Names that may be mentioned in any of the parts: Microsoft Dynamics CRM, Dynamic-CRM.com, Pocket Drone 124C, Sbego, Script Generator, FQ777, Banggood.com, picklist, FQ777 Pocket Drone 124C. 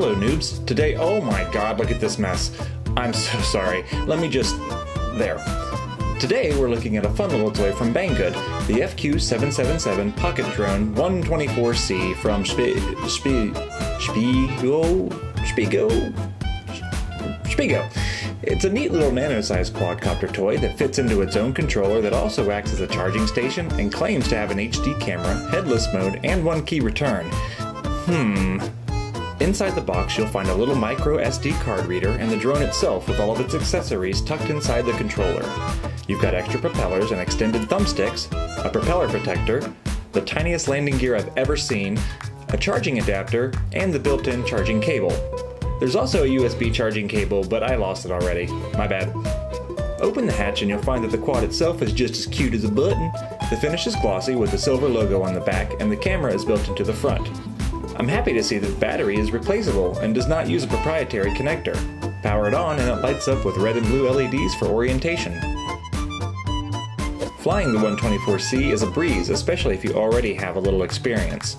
Hello noobs. Today, oh my god, look at this mess. I'm so sorry. Let me just... there. Today we're looking at a fun little toy from Banggood, the FQ777 Pocket Drone 124C from Sbego. It's a neat little nano-sized quadcopter toy that fits into its own controller that also acts as a charging station and claims to have an HD camera, headless mode, and one key return. Inside the box, you'll find a little micro SD card reader and the drone itself with all of its accessories tucked inside the controller. You've got extra propellers and extended thumbsticks, a propeller protector, the tiniest landing gear I've ever seen, a charging adapter, and the built-in charging cable. There's also a USB charging cable, but I lost it already. My bad. Open the hatch and you'll find that the quad itself is just as cute as a button. The finish is glossy with the silver logo on the back, and the camera is built into the front. I'm happy to see that the battery is replaceable and does not use a proprietary connector. Power it on and it lights up with red and blue LEDs for orientation. Flying the 124C is a breeze, especially if you already have a little experience.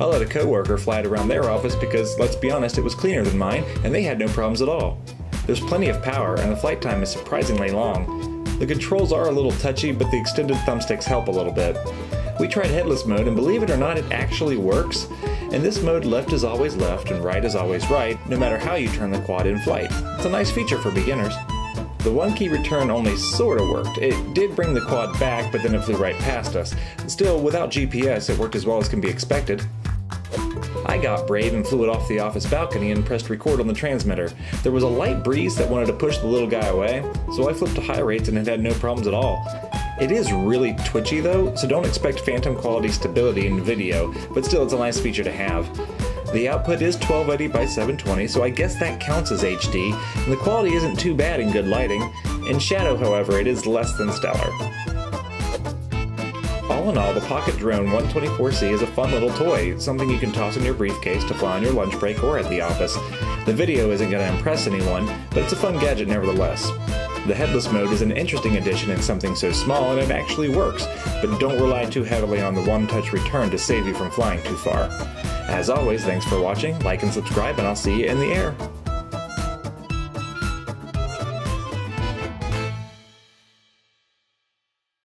I let a coworker fly it around their office because, let's be honest, it was cleaner than mine and they had no problems at all. There's plenty of power and the flight time is surprisingly long. The controls are a little touchy, but the extended thumbsticks help a little bit. We tried headless mode and believe it or not, it actually works. In this mode, left is always left and right is always right, no matter how you turn the quad in flight. It's a nice feature for beginners. The one key return only sort of worked. It did bring the quad back, but then it flew right past us. Still, without GPS, it worked as well as can be expected. I got brave and flew it off the office balcony and pressed record on the transmitter. There was a light breeze that wanted to push the little guy away, so I flipped to high rates and it had no problems at all. It is really twitchy though, so don't expect phantom quality stability in video, but still it's a nice feature to have. The output is 1280 by 720, so I guess that counts as HD, and the quality isn't too bad in good lighting. In shadow, however, it is less than stellar. All in all, the Pocket Drone 124C is a fun little toy, something you can toss in your briefcase to fly on your lunch break or at the office. The video isn't going to impress anyone, but it's a fun gadget nevertheless. The headless mode is an interesting addition in something so small, and it actually works, but don't rely too heavily on the one-touch return to save you from flying too far. As always, thanks for watching, like and subscribe, and I'll see you in the air.